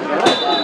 Come on,